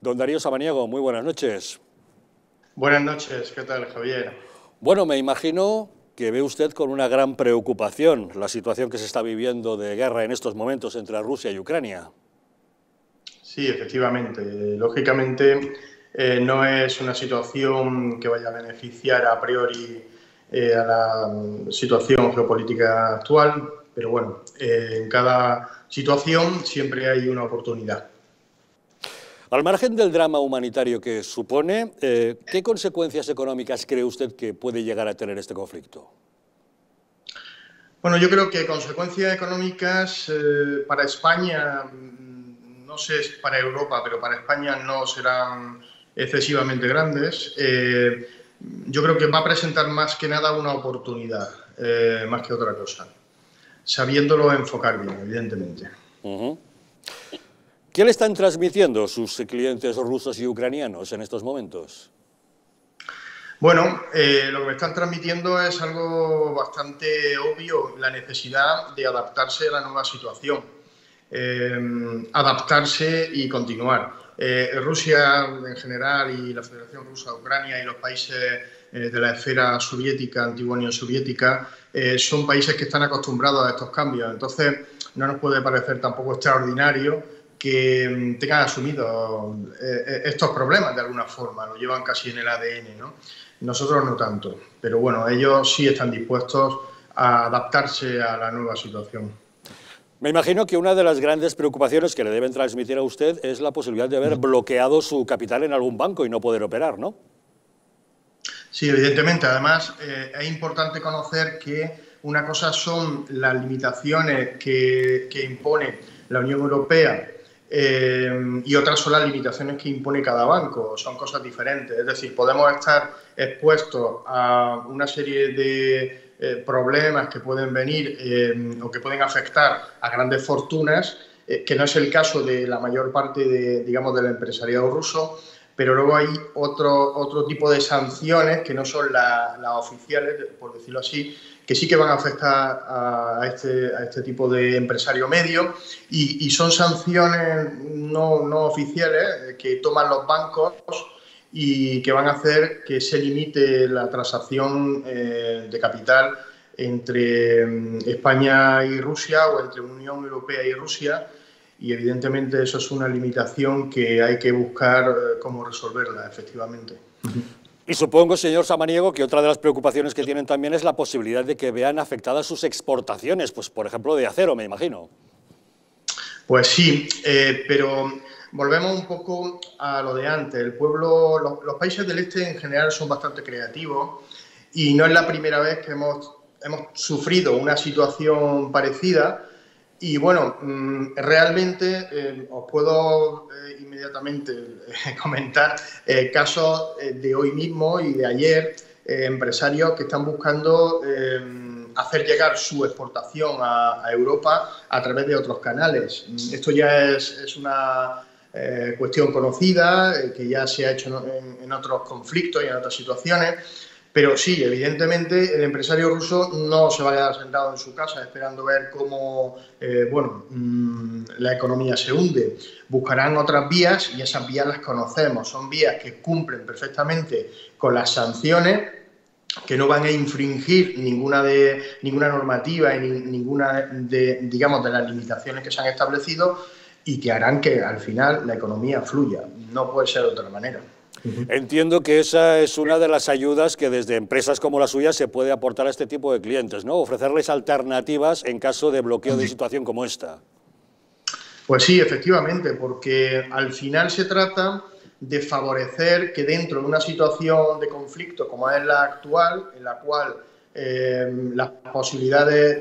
Don Darío Samaniego, muy buenas noches. Buenas noches, ¿qué tal, Javier? Bueno, me imagino que ve usted con una gran preocupación la situación que se está viviendo de guerra en estos momentos entre Rusia y Ucrania. Sí, efectivamente. Lógicamente no es una situación que vaya a beneficiar a priori a la situación geopolítica actual, pero bueno, en cada situación siempre hay una oportunidad. Al margen del drama humanitario que supone, ¿qué consecuencias económicas cree usted que puede llegar a tener este conflicto? Bueno, yo creo que consecuencias económicas para España, no sé para Europa, pero para España no serán excesivamente grandes. Yo creo que va a presentar más que nada una oportunidad, más que otra cosa, sabiéndolo enfocar bien, evidentemente. ¿Qué le están transmitiendo sus clientes rusos y ucranianos en estos momentos? Bueno, lo que me están transmitiendo es algo bastante obvio, la necesidad de adaptarse a la nueva situación, adaptarse y continuar. Rusia en general y la Federación Rusa, Ucrania y los países de la esfera soviética, antigua Unión Soviética, son países que están acostumbrados a estos cambios. Entonces, no nos puede parecer tampoco extraordinario que tengan asumido estos problemas de alguna forma, lo llevan casi en el ADN, ¿no? Nosotros no tanto, pero bueno, ellos sí están dispuestos a adaptarse a la nueva situación. Me imagino que una de las grandes preocupaciones que le deben transmitir a usted es la posibilidad de haber bloqueado su capital en algún banco y no poder operar, ¿no? Sí, evidentemente. Además, es importante conocer que una cosa son las limitaciones que impone la Unión Europea y otras son las limitaciones que impone cada banco, son cosas diferentes. Es decir, podemos estar expuestos a una serie de problemas que pueden venir o que pueden afectar a grandes fortunas, que no es el caso de la mayor parte de, digamos, del empresariado ruso, pero luego hay otro tipo de sanciones que no son las oficiales, por decirlo así, que sí que van a afectar a este tipo de empresario medio y son sanciones no oficiales que toman los bancos y que van a hacer que se limite la transacción de capital entre España y Rusia o entre Unión Europea y Rusia. Y evidentemente eso es una limitación que hay que buscar cómo resolverla, efectivamente. Y supongo, señor Samaniego, que otra de las preocupaciones que tienen también es la posibilidad de que vean afectadas sus exportaciones, pues por ejemplo de acero, me imagino. Pues sí, pero volvemos un poco a lo de antes. Los países del este en general son bastante creativos y no es la primera vez que hemos sufrido una situación parecida. Y bueno, realmente os puedo inmediatamente comentar casos de hoy mismo y de ayer, empresarios que están buscando hacer llegar su exportación a Europa a través de otros canales. Esto ya es una cuestión conocida, que ya se ha hecho en otros conflictos y en otras situaciones. Pero sí, evidentemente, el empresario ruso no se va a quedar sentado en su casa esperando ver cómo la economía se hunde. Buscarán otras vías y esas vías las conocemos. Son vías que cumplen perfectamente con las sanciones, que no van a infringir ninguna normativa y ninguna de, digamos, de las limitaciones que se han establecido y que harán que al final la economía fluya. No puede ser de otra manera. Entiendo que esa es una de las ayudas que desde empresas como la suya se puede aportar a este tipo de clientes, ¿no? Ofrecerles alternativas en caso de bloqueo de situación como esta. Pues sí, efectivamente, porque al final se trata de favorecer que dentro de una situación de conflicto como es la actual, en la cual las posibilidades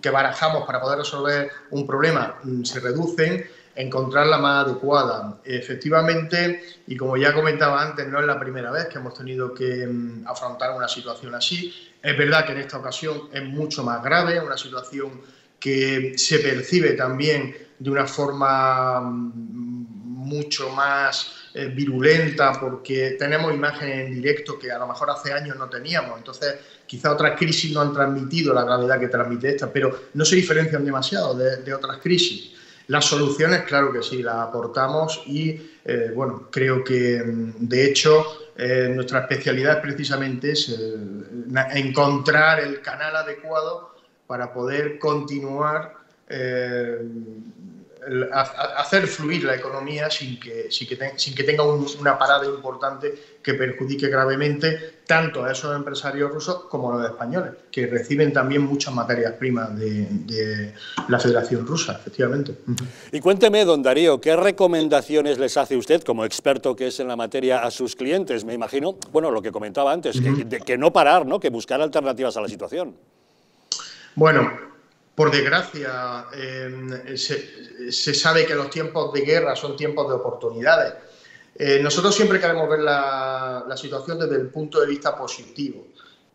que barajamos para poder resolver un problema se reducen, encontrar la más adecuada. Efectivamente, y como ya comentaba antes, no es la primera vez que hemos tenido que afrontar una situación así. Es verdad que en esta ocasión es mucho más grave, una situación que se percibe también de una forma mucho más virulenta, porque tenemos imágenes en directo que a lo mejor hace años no teníamos. Entonces, quizá otras crisis no han transmitido la gravedad que transmite esta, pero no se diferencian demasiado de otras crisis. Las soluciones, claro que sí, las aportamos y, bueno, creo que, de hecho, nuestra especialidad precisamente es encontrar el canal adecuado para poder continuar, hacer fluir la economía sin que tenga una parada importante que perjudique gravemente tanto a esos empresarios rusos como a los españoles, que reciben también muchas materias primas de la Federación Rusa, efectivamente. Y cuénteme, don Darío, ¿qué recomendaciones les hace usted, como experto que es en la materia, a sus clientes? Me imagino, bueno, lo que comentaba antes, que no parar, ¿no?, que buscar alternativas a la situación. Bueno, por desgracia, se sabe que los tiempos de guerra son tiempos de oportunidades. Nosotros siempre queremos ver la situación desde el punto de vista positivo.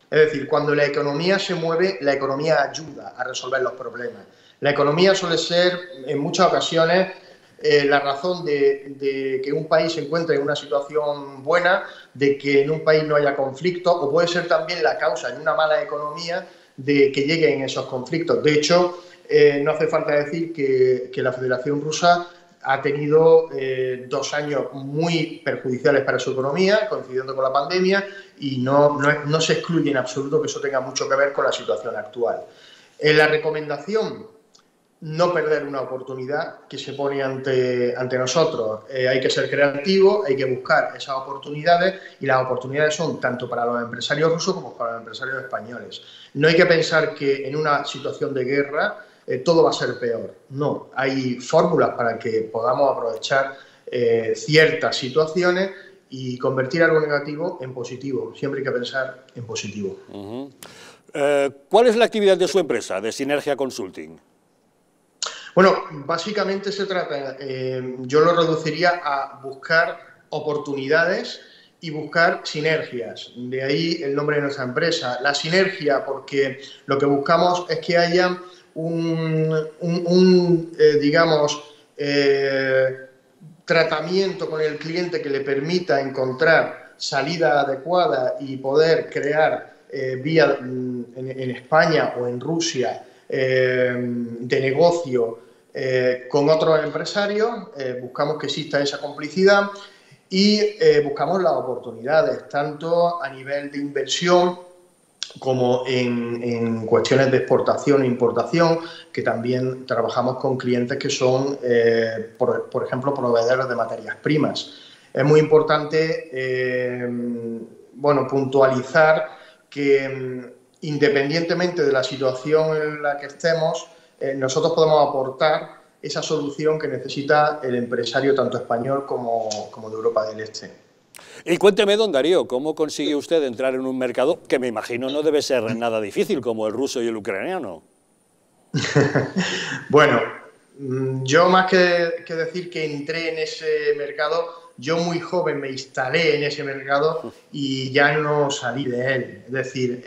Es decir, cuando la economía se mueve, la economía ayuda a resolver los problemas. La economía suele ser, en muchas ocasiones, la razón de que un país se encuentre en una situación buena, de que en un país no haya conflicto, o puede ser también la causa en una mala economía de que lleguen esos conflictos. De hecho, no hace falta decir que la Federación Rusa ha tenido 2 años muy perjudiciales para su economía, coincidiendo con la pandemia, y no se excluye en absoluto que eso tenga mucho que ver con la situación actual. La recomendación, no perder una oportunidad que se pone ante nosotros. Hay que ser creativo, hay que buscar esas oportunidades, y las oportunidades son tanto para los empresarios rusos como para los empresarios españoles. No hay que pensar que en una situación de guerra todo va a ser peor. No, hay fórmulas para que podamos aprovechar ciertas situaciones y convertir algo negativo en positivo. Siempre hay que pensar en positivo. ¿Cuál es la actividad de su empresa, de Sinergia Consulting? Bueno, básicamente se trata, yo lo reduciría a buscar oportunidades y buscar sinergias, de ahí el nombre de nuestra empresa, la sinergia, porque lo que buscamos es que haya un tratamiento con el cliente que le permita encontrar salida adecuada y poder crear vía en España o en Rusia, de negocio con otros empresarios. Buscamos que exista esa complicidad y buscamos las oportunidades, tanto a nivel de inversión como en cuestiones de exportación e importación, que también trabajamos con clientes que son, por ejemplo, proveedores de materias primas. Es muy importante bueno, puntualizar que independientemente de la situación en la que estemos, nosotros podemos aportar esa solución que necesita el empresario tanto español como de Europa del Este. Y cuénteme, don Darío, ¿cómo consigue usted entrar en un mercado que me imagino no debe ser nada difícil, como el ruso y el ucraniano? Bueno, yo más que decir que entré en ese mercado, yo muy joven me instalé en ese mercado y ya no salí de él. Es decir,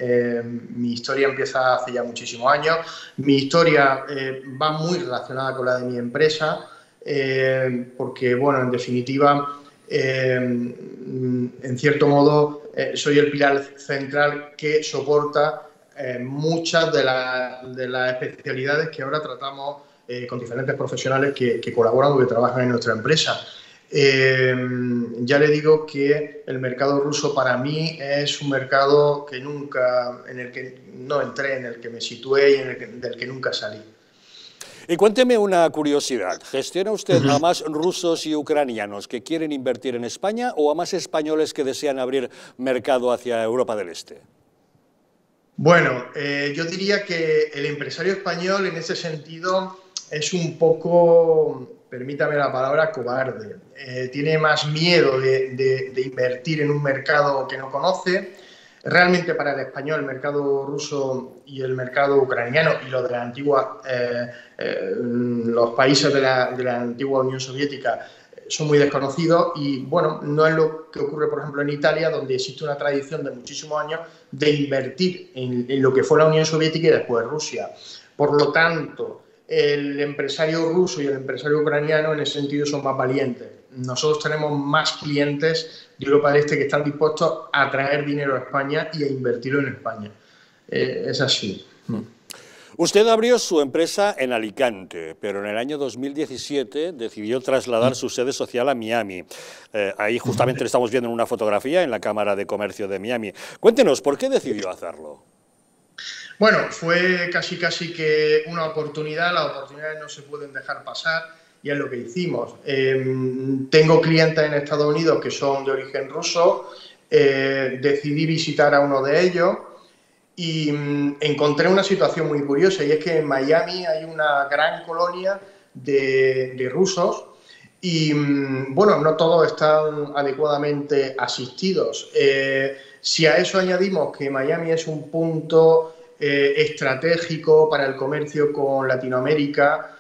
mi historia empieza hace ya muchísimos años. Mi historia va muy relacionada con la de mi empresa, porque, bueno, en definitiva, en cierto modo, soy el pilar central que soporta muchas de las especialidades que ahora tratamos con diferentes profesionales que colaboran o que trabajan en nuestra empresa. Ya le digo que el mercado ruso para mí es un mercado que nunca, en el que no entré, en el que me situé y del que nunca salí. Y cuénteme una curiosidad, ¿gestiona usted a más rusos y ucranianos que quieren invertir en España o a más españoles que desean abrir mercado hacia Europa del Este? Bueno, yo diría que el empresario español en ese sentido es un poco, permítame la palabra, cobarde. Tiene más miedo de invertir en un mercado que no conoce. Realmente para el español el mercado ruso y el mercado ucraniano y los de la antigua, los países de la antigua Unión Soviética son muy desconocidos y, bueno, no es lo que ocurre, por ejemplo, en Italia, donde existe una tradición de muchísimos años de invertir en lo que fue la Unión Soviética y después Rusia. Por lo tanto, el empresario ruso y el empresario ucraniano en ese sentido son más valientes. Nosotros tenemos más clientes de Europa del Este que están dispuestos a traer dinero a España y a invertirlo en España. Es así. Usted abrió su empresa en Alicante, pero en el año 2017 decidió trasladar su sede social a Miami. Ahí justamente le estamos viendo en una fotografía en la Cámara de Comercio de Miami. Cuéntenos, ¿por qué decidió hacerlo? Bueno, fue casi que una oportunidad. Las oportunidades no se pueden dejar pasar y es lo que hicimos. Tengo clientes en Estados Unidos que son de origen ruso. Decidí visitar a uno de ellos y encontré una situación muy curiosa, y es que en Miami hay una gran colonia de rusos y, bueno, no todos están adecuadamente asistidos. Si a eso añadimos que Miami es un punto estratégico para el comercio con Latinoamérica,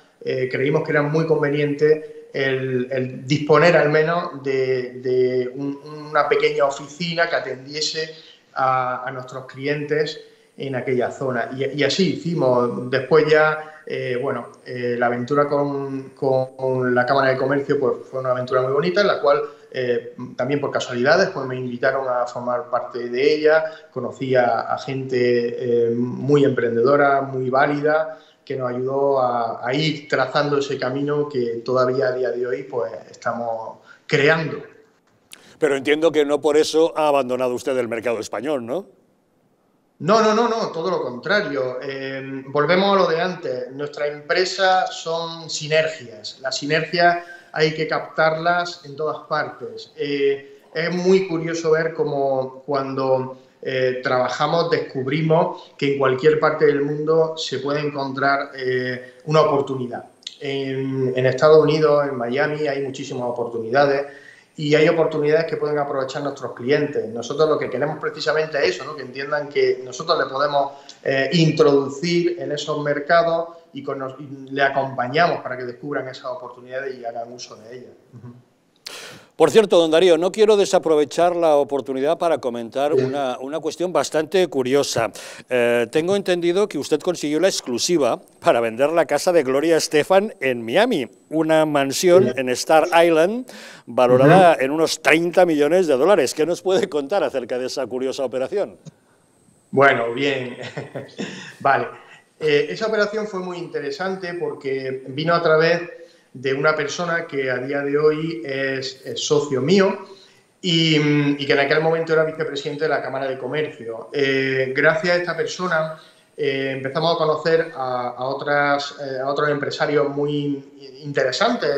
creímos que era muy conveniente el disponer al menos de una pequeña oficina que atendiese a nuestros clientes en aquella zona. Y así hicimos. Después ya, la aventura con la Cámara de Comercio pues, fue una aventura muy bonita, en la cual también por casualidades pues, me invitaron a formar parte de ella. Conocí a gente muy emprendedora, muy válida, que nos ayudó a ir trazando ese camino que todavía a día de hoy pues, estamos creando. Pero entiendo que no por eso ha abandonado usted el mercado español, ¿no? No, todo lo contrario. Volvemos a lo de antes. Nuestra empresa son sinergias. Las sinergias hay que captarlas en todas partes. Es muy curioso ver cómo cuando trabajamos, descubrimos que en cualquier parte del mundo se puede encontrar una oportunidad. En Estados Unidos, en Miami, hay muchísimas oportunidades y hay oportunidades que pueden aprovechar nuestros clientes. Nosotros lo que queremos precisamente es eso, ¿no? Que entiendan que nosotros le podemos introducir en esos mercados y, le acompañamos para que descubran esas oportunidades y hagan uso de ellas. Uh-huh. Por cierto, don Darío, no quiero desaprovechar la oportunidad para comentar una cuestión bastante curiosa. Tengo entendido que usted consiguió la exclusiva para vender la casa de Gloria Estefan en Miami, una mansión en Star Island valorada en unos 30 millones de dólares. ¿Qué nos puede contar acerca de esa curiosa operación? Bueno, bien, vale. Esa operación fue muy interesante porque vino a través de una persona que a día de hoy es socio mío y que en aquel momento era vicepresidente de la Cámara de Comercio. Gracias a esta persona empezamos a conocer a otros empresarios muy interesantes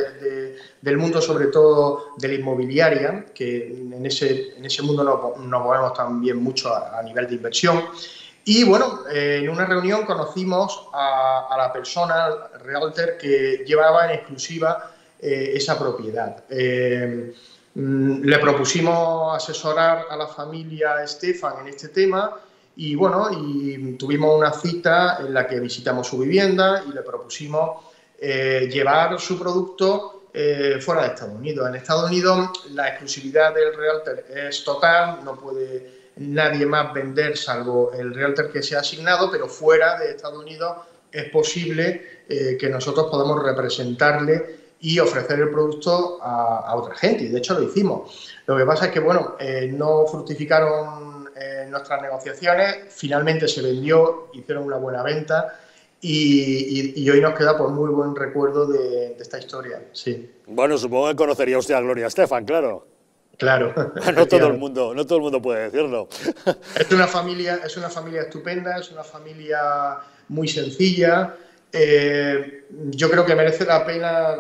del mundo, sobre todo de la inmobiliaria, que en ese mundo nos movemos también mucho a nivel de inversión. Y bueno, en una reunión conocimos a la persona, al realtor, que llevaba en exclusiva esa propiedad. Le propusimos asesorar a la familia Estefan en este tema y bueno, y tuvimos una cita en la que visitamos su vivienda y le propusimos llevar su producto fuera de Estados Unidos. En Estados Unidos la exclusividad del realtor es total, no puede nadie más vender salvo el realtor que se ha asignado, pero fuera de Estados Unidos es posible que nosotros podamos representarle y ofrecer el producto a otra gente, y de hecho lo hicimos. Lo que pasa es que, bueno, no fructificaron nuestras negociaciones, finalmente se vendió, hicieron una buena venta y hoy nos queda por muy buen recuerdo de esta historia, sí. Bueno, supongo que conocería usted a Gloria Estefan, claro. Claro. No todo el mundo puede decirlo. Es una familia estupenda, es una familia muy sencilla. Yo creo que mereció la pena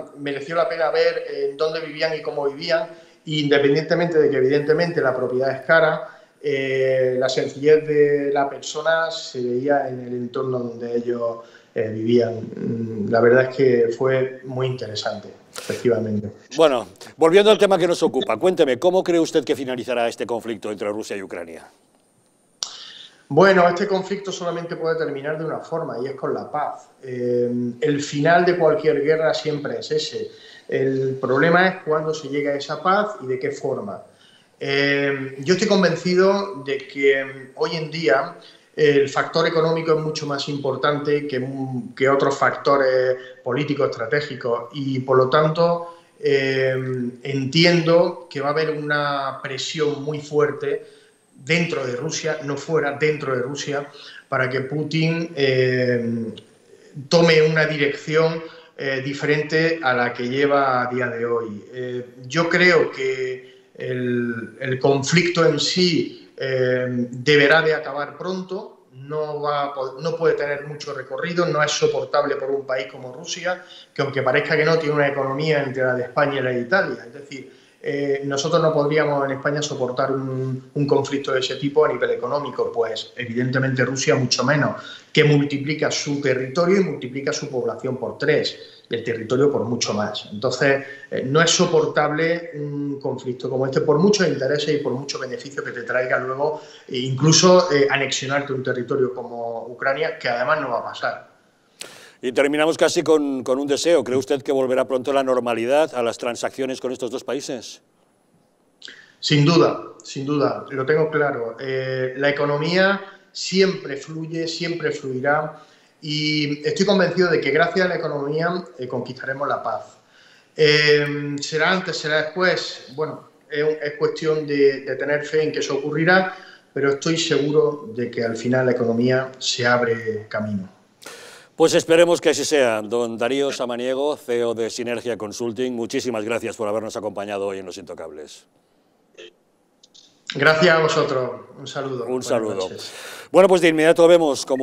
ver dónde vivían y cómo vivían, independientemente de que evidentemente la propiedad es cara. La sencillez de la persona se veía en el entorno donde ellos vivían. La verdad es que fue muy interesante, efectivamente. Bueno, volviendo al tema que nos ocupa, cuénteme, ¿cómo cree usted que finalizará este conflicto entre Rusia y Ucrania? Bueno, este conflicto solamente puede terminar de una forma, y es con la paz. El final de cualquier guerra siempre es ese. El problema es cuándo se llega a esa paz y de qué forma. Yo estoy convencido de que hoy en día el factor económico es mucho más importante que otros factores políticos estratégicos y, por lo tanto, entiendo que va a haber una presión muy fuerte dentro de Rusia, no fuera, dentro de Rusia, para que Putin tome una dirección diferente a la que lleva a día de hoy. Yo creo que el conflicto en sí deberá de acabar pronto, no puede tener mucho recorrido, no es soportable por un país como Rusia, que aunque parezca que no, tiene una economía entre la de España y la de Italia. Es decir, nosotros no podríamos en España soportar un conflicto de ese tipo a nivel económico, pues evidentemente Rusia mucho menos, que multiplica su territorio y multiplica su población por 3 y el territorio por mucho más. Entonces, no es soportable un conflicto como este por muchos intereses y por mucho beneficio que te traiga luego, incluso anexionarte un territorio como Ucrania, que además no va a pasar. Y terminamos casi con un deseo. ¿Cree usted que volverá pronto la normalidad a las transacciones con estos dos países? Sin duda, sin duda. Lo tengo claro. La economía siempre fluye, siempre fluirá. Y estoy convencido de que gracias a la economía conquistaremos la paz. ¿Será antes, será después? Bueno, es cuestión de tener fe en que eso ocurrirá, pero estoy seguro de que al final la economía se abre camino. Pues esperemos que así sea. Don Darío Samaniego, CEO de Sinergia Consulting, muchísimas gracias por habernos acompañado hoy en Los Intocables. Gracias a vosotros. Un saludo. Un saludo. Bueno, pues de inmediato vemos cómo